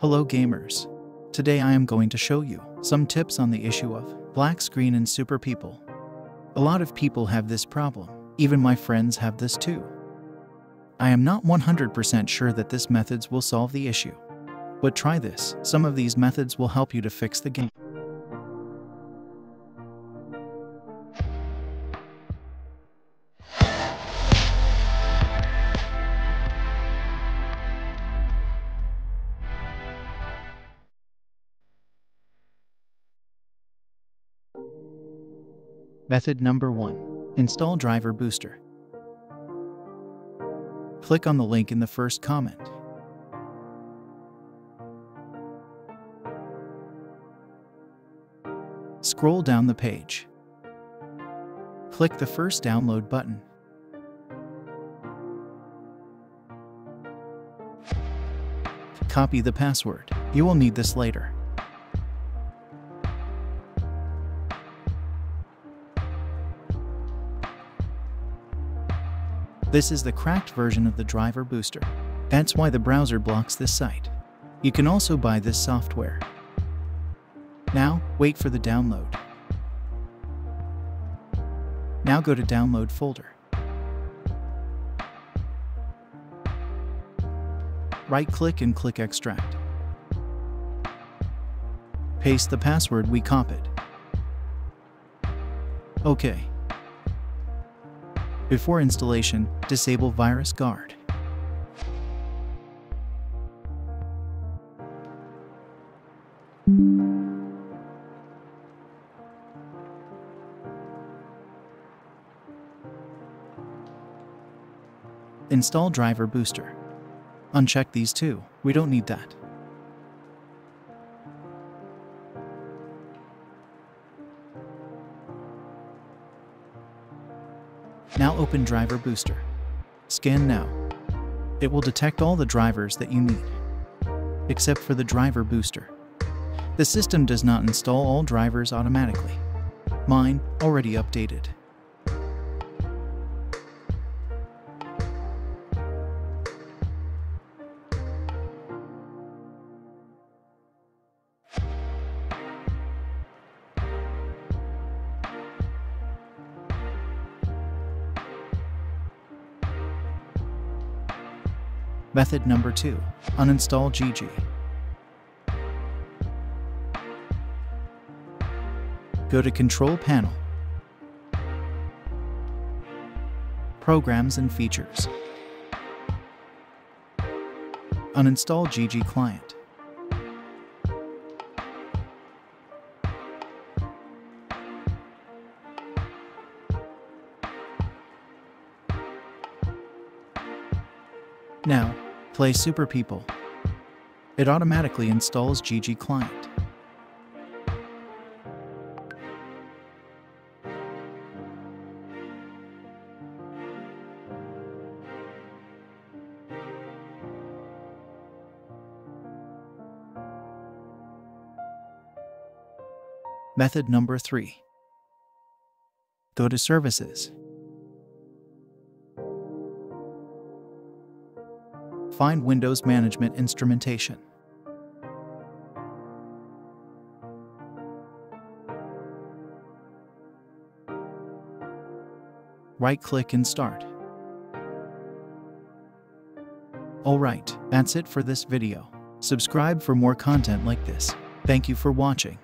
Hello gamers. Today I am going to show you some tips on the issue of black screen in Super People. A lot of people have this problem, even my friends have this too. I am not 100% sure that this methods will solve the issue, but try this. Some of these methods will help you to fix the game. Method number 1. Install Driver Booster. Click on the link in the first comment. Scroll down the page. Click the first download button. Copy the password. You will need this later. This is the cracked version of the Driver Booster. That's why the browser blocks this site. You can also buy this software. Now, wait for the download. Now go to download folder. Right-click and click extract. Paste the password we copied. Okay. Before installation, disable Virus Guard. Install Driver Booster. Uncheck these two, we don't need that. Now open Driver Booster. Scan now. It will detect all the drivers that you need, except for the Driver Booster. The system does not install all drivers automatically. Mine already updated. Method number 2. Uninstall GG. Go to Control Panel. Programs and Features. Uninstall GG Client. Now, play Super People. It automatically installs GG Client. Method number 3. Go to Services. Find Windows Management Instrumentation. Right-click and start. Alright, that's it for this video. Subscribe for more content like this. Thank you for watching.